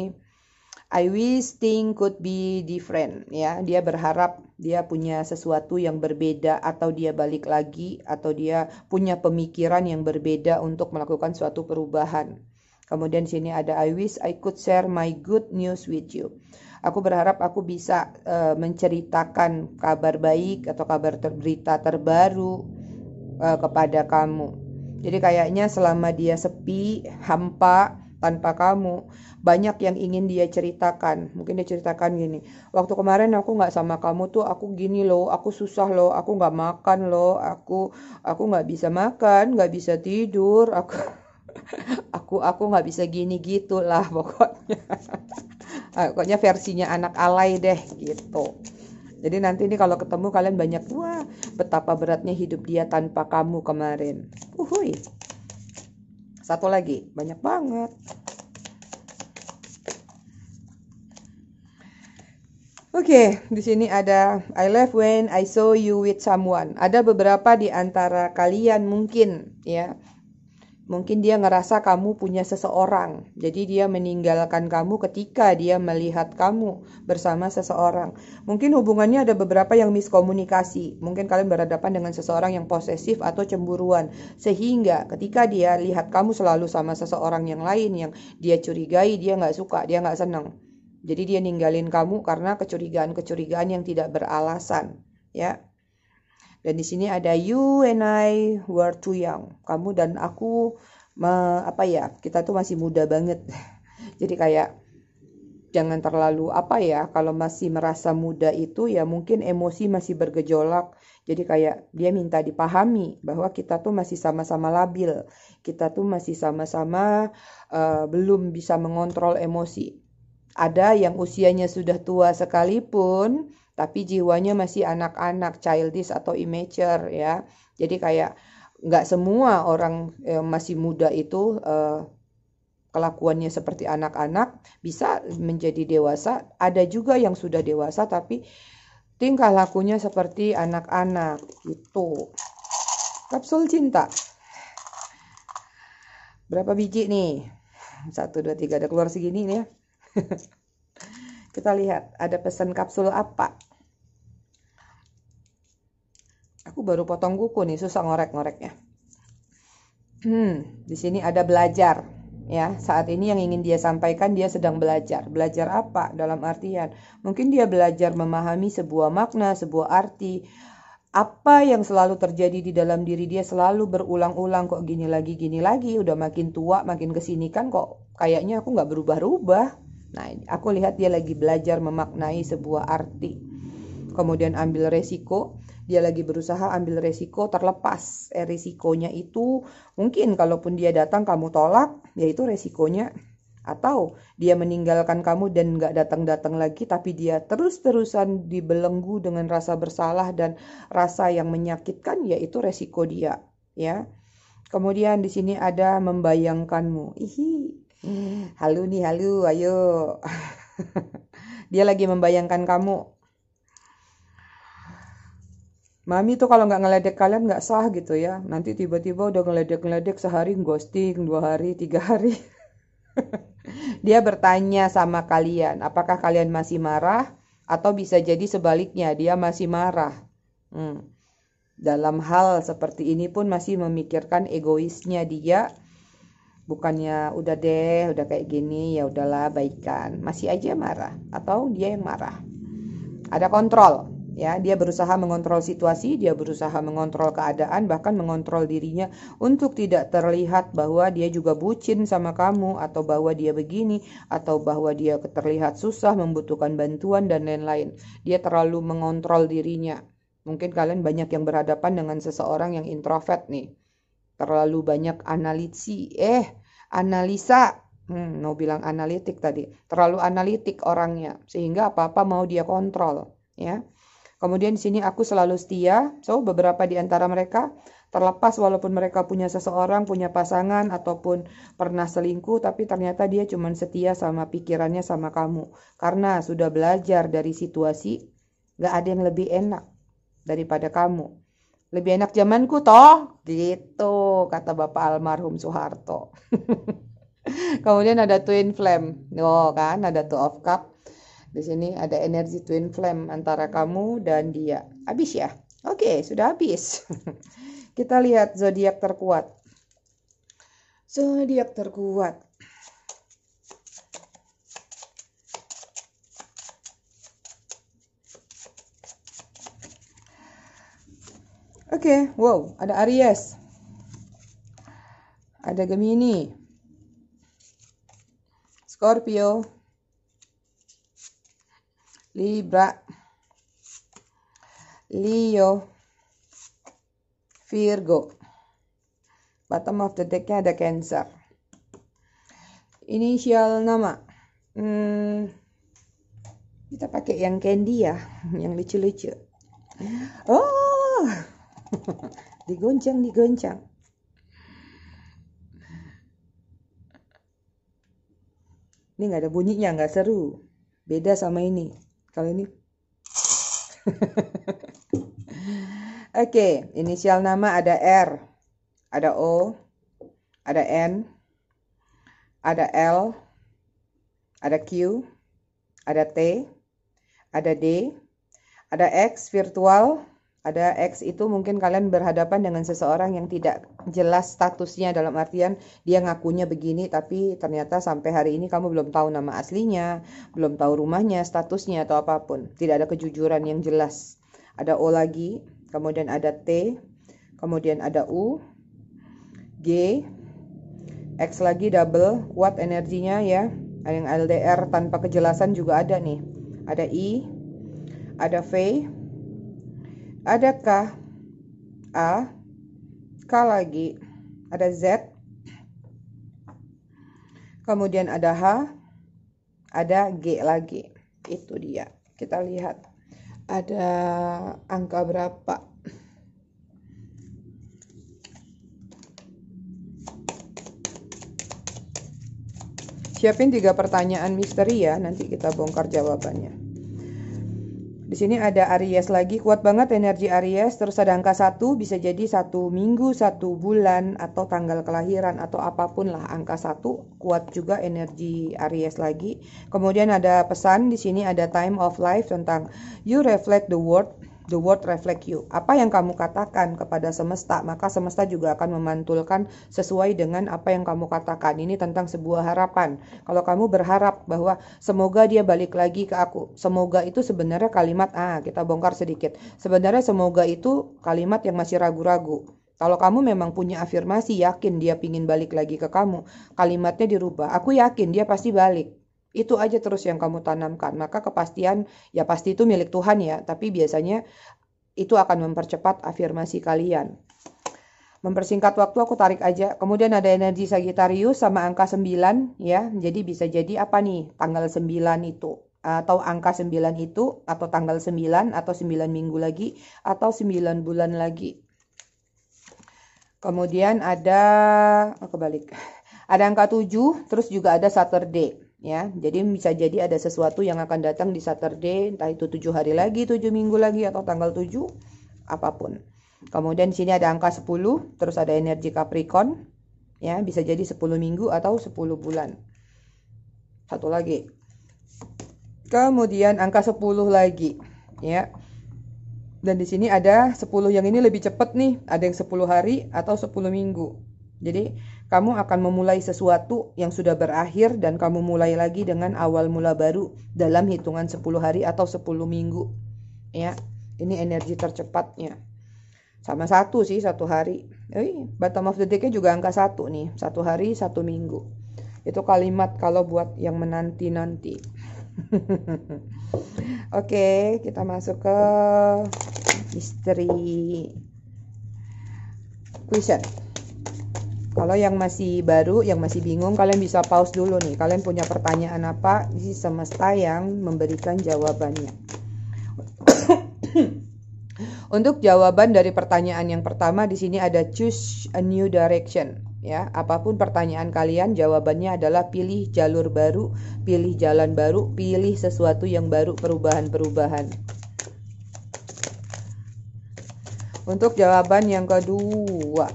I wish thing could be different, ya. Dia berharap dia punya sesuatu yang berbeda, atau dia balik lagi, atau dia punya pemikiran yang berbeda untuk melakukan suatu perubahan. Kemudian di sini ada I wish I could share my good news with you. Aku berharap aku bisa uh, menceritakan kabar baik atau kabar ter- berita terbaru uh, kepada kamu. Jadi kayaknya selama dia sepi, hampa, tanpa kamu, banyak yang ingin dia ceritakan. Mungkin dia ceritakan gini, waktu kemarin aku nggak sama kamu tuh aku gini loh, aku susah loh, aku nggak makan loh, aku aku nggak bisa makan, nggak bisa tidur, aku aku aku nggak bisa gini gitulah pokoknya. Pokoknya versinya anak alay deh gitu. Jadi nanti ini kalau ketemu kalian banyak, wah betapa beratnya hidup dia tanpa kamu kemarin. Uhuy. Satu lagi, banyak banget. Oke, okay, di sini ada I love when I saw you with someone. Ada beberapa di antara kalian mungkin ya. Mungkin dia ngerasa kamu punya seseorang. Jadi dia meninggalkan kamu ketika dia melihat kamu bersama seseorang. Mungkin hubungannya ada beberapa yang miskomunikasi. Mungkin kalian berhadapan dengan seseorang yang posesif atau cemburuan. Sehingga ketika dia lihat kamu selalu sama seseorang yang lain yang dia curigai, dia nggak suka, dia nggak senang. Jadi dia ninggalin kamu karena kecurigaan-kecurigaan yang tidak beralasan. Ya. Dan di sini ada you and I were too young. Kamu dan aku me, apa ya? Kita tuh masih muda banget. Jadi kayak jangan terlalu apa ya? Kalau masih merasa muda itu ya mungkin emosi masih bergejolak. Jadi kayak dia minta dipahami bahwa kita tuh masih sama-sama labil. Kita tuh masih sama-sama uh, belum bisa mengontrol emosi. Ada yang usianya sudah tua sekalipun, tapi jiwanya masih anak-anak, childish atau immature ya. Jadi kayak nggak semua orang yang masih muda itu eh, kelakuannya seperti anak-anak bisa menjadi dewasa. Ada juga yang sudah dewasa tapi tingkah lakunya seperti anak-anak itu. Kapsul cinta. Berapa biji nih? Satu, dua, tiga. Ada keluar segini nih ya. Kita lihat ada pesan kapsul apa. Aku baru potong kuku nih, susah ngorek-ngoreknya. Hmm, di sini ada belajar, ya. Saat ini yang ingin dia sampaikan, dia sedang belajar. Belajar apa? Dalam artian, mungkin dia belajar memahami sebuah makna, sebuah arti. Apa yang selalu terjadi di dalam diri dia selalu berulang-ulang, kok gini lagi, gini lagi. Udah makin tua, makin kesini kan kok kayaknya aku nggak berubah-ubah. Nah, aku lihat dia lagi belajar memaknai sebuah arti. Kemudian ambil resiko, dia lagi berusaha ambil resiko terlepas. Eh, resikonya itu mungkin kalaupun dia datang kamu tolak, yaitu resikonya. Atau dia meninggalkan kamu dan gak datang-datang lagi, tapi dia terus-terusan dibelenggu dengan rasa bersalah dan rasa yang menyakitkan, yaitu resiko dia, ya. Kemudian di sini ada membayangkanmu. Ihi. Halu nih, halu, ayo. Dia lagi membayangkan kamu. Mami tuh kalau nggak ngeledek kalian nggak sah gitu ya. Nanti tiba-tiba udah ngeledek-ngeledek sehari, ghosting, dua hari, tiga hari. Dia bertanya sama kalian, apakah kalian masih marah? Atau bisa jadi sebaliknya, dia masih marah. Hmm. Dalam hal seperti ini pun masih memikirkan egoisnya dia. Bukannya udah deh, udah kayak gini, ya udahlah baikan. Masih aja marah atau dia yang marah. Ada kontrol, ya. Dia berusaha mengontrol situasi, dia berusaha mengontrol keadaan, bahkan mengontrol dirinya untuk tidak terlihat bahwa dia juga bucin sama kamu, atau bahwa dia begini, atau bahwa dia terlihat susah, membutuhkan bantuan dan lain-lain. Dia terlalu mengontrol dirinya. Mungkin kalian banyak yang berhadapan dengan seseorang yang introvert nih. Terlalu banyak analisi, eh analisa, hmm, mau bilang analitik tadi, terlalu analitik orangnya, sehingga apa-apa mau dia kontrol, ya. Kemudian di sini aku selalu setia, so beberapa di antara mereka terlepas walaupun mereka punya seseorang, punya pasangan, ataupun pernah selingkuh, tapi ternyata dia cuma setia sama pikirannya sama kamu, karena sudah belajar dari situasi, gak ada yang lebih enak daripada kamu. Lebih enak zamanku toh, gitu kata bapak almarhum Soeharto. Kemudian ada twin flame, oh kan ada two of cup. Di sini ada energi twin flame antara kamu dan dia. Habis ya? Oke, sudah habis. Kita lihat zodiak terkuat. Zodiak terkuat. Oke, okay. Wow, ada Aries, ada Gemini, Scorpio, Libra, Leo, Virgo. Bottom of the deck-nya ada Cancer. Inisial nama, hmm, kita pakai yang candy ya, yang lucu-lucu. Oh, digoncang-digoncang. Ini nggak ada bunyinya, nggak seru. Beda sama ini. Kalau ini. Oke, okay. Inisial nama ada R, ada O, ada N, ada L, ada Q, ada T, ada D, ada X virtual. Ada X itu mungkin kalian berhadapan dengan seseorang yang tidak jelas statusnya, dalam artian dia ngakunya begini tapi ternyata sampai hari ini kamu belum tahu nama aslinya, belum tahu rumahnya, statusnya atau apapun. Tidak ada kejujuran yang jelas. Ada O lagi, kemudian ada T, kemudian ada U, G, X lagi double, kuat energinya ya. Yang L D R tanpa kejelasan juga ada nih. Ada I, ada V, ada K, A, K lagi, ada Z, kemudian ada H, ada G lagi. Itu dia, kita lihat ada angka berapa. Siapin tiga pertanyaan misteri ya, nanti kita bongkar jawabannya. Di sini ada Aries lagi, kuat banget energi Aries. Terus ada angka satu, bisa jadi satu minggu, satu bulan, atau tanggal kelahiran, atau apapun lah. Angka satu, kuat juga energi Aries lagi. Kemudian ada pesan, di sini ada time of life tentang you reflect the world, the world reflect you. Apa yang kamu katakan kepada semesta, maka semesta juga akan memantulkan sesuai dengan apa yang kamu katakan. Ini tentang sebuah harapan. Kalau kamu berharap bahwa semoga dia balik lagi ke aku, semoga itu sebenarnya kalimat, ah kita bongkar sedikit. Sebenarnya semoga itu kalimat yang masih ragu-ragu. Kalau kamu memang punya afirmasi, yakin dia pingin balik lagi ke kamu, kalimatnya dirubah. Aku yakin dia pasti balik. Itu aja terus yang kamu tanamkan. Maka kepastian, ya pasti itu milik Tuhan ya. Tapi biasanya itu akan mempercepat afirmasi kalian. Mempersingkat waktu aku tarik aja. Kemudian ada energi Sagittarius sama angka sembilan ya. Jadi bisa jadi apa nih tanggal sembilan itu, atau angka sembilan itu, atau tanggal sembilan, atau sembilan minggu lagi, atau sembilan bulan lagi. Kemudian ada, oh kebalik, ada angka tujuh. Terus juga ada Saturday ya, jadi bisa jadi ada sesuatu yang akan datang di Saturday, entah itu tujuh hari lagi, tujuh minggu lagi, atau tanggal tujuh, apapun. Kemudian di sini ada angka sepuluh, terus ada energi Capricorn, ya bisa jadi sepuluh minggu atau sepuluh bulan. Satu lagi. Kemudian angka sepuluh lagi, ya. Dan di sini ada sepuluh yang ini lebih cepat nih, ada yang sepuluh hari atau sepuluh minggu. Jadi kamu akan memulai sesuatu yang sudah berakhir dan kamu mulai lagi dengan awal mula baru dalam hitungan sepuluh hari atau sepuluh minggu. Ya, ini energi tercepatnya. Sama satu sih, satu hari. Eh, bottom of the deck-nya juga angka satu nih, satu hari, satu minggu. Itu kalimat kalau buat yang menanti-nanti. Oke, kita masuk ke misteri question. Kalau yang masih baru, yang masih bingung, kalian bisa pause dulu nih. Kalian punya pertanyaan apa? Di semesta yang memberikan jawabannya. Untuk jawaban dari pertanyaan yang pertama, di sini ada choose a new direction. Ya, apapun pertanyaan kalian, jawabannya adalah pilih jalur baru, pilih jalan baru, pilih sesuatu yang baru, perubahan-perubahan. Untuk jawaban yang kedua,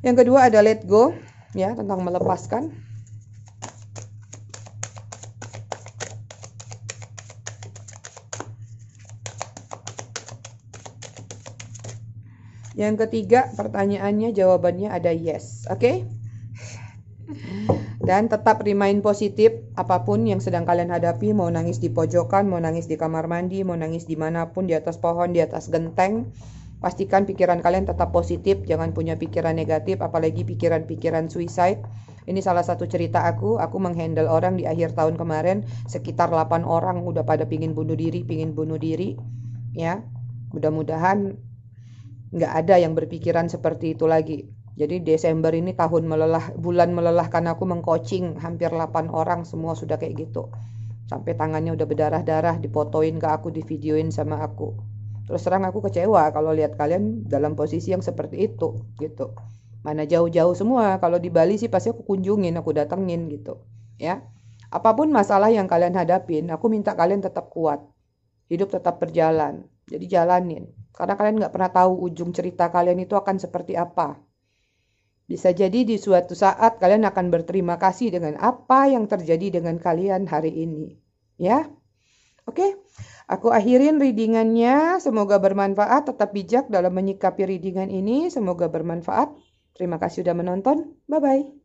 yang kedua ada let go, ya, tentang melepaskan. Yang ketiga, pertanyaannya, jawabannya ada yes, oke? Okay? Dan tetap remain positif apapun yang sedang kalian hadapi, mau nangis di pojokan, mau nangis di kamar mandi, mau nangis dimanapun, di atas pohon, di atas genteng. Pastikan pikiran kalian tetap positif, jangan punya pikiran negatif, apalagi pikiran-pikiran suicide. Ini salah satu cerita aku, aku menghandle orang di akhir tahun kemarin, sekitar delapan orang udah pada pingin bunuh diri, pingin bunuh diri. Ya, mudah-mudahan nggak ada yang berpikiran seperti itu lagi. Jadi Desember ini tahun melelah, bulan melelahkan, aku mengcoaching hampir delapan orang, semua sudah kayak gitu. Sampai tangannya udah berdarah-darah, dipotoin ke aku, divideoin sama aku. Terus terang aku kecewa kalau lihat kalian dalam posisi yang seperti itu gitu. Mana jauh-jauh semua, kalau di Bali sih pasti aku kunjungin, aku datengin gitu ya. Apapun masalah yang kalian hadapin, aku minta kalian tetap kuat. Hidup tetap berjalan, jadi jalanin. Karena kalian nggak pernah tahu ujung cerita kalian itu akan seperti apa. Bisa jadi di suatu saat kalian akan berterima kasih dengan apa yang terjadi dengan kalian hari ini. Ya, oke. Okay? Aku akhirin readingannya, semoga bermanfaat, tetap bijak dalam menyikapi readingan ini, semoga bermanfaat. Terima kasih sudah menonton, bye-bye.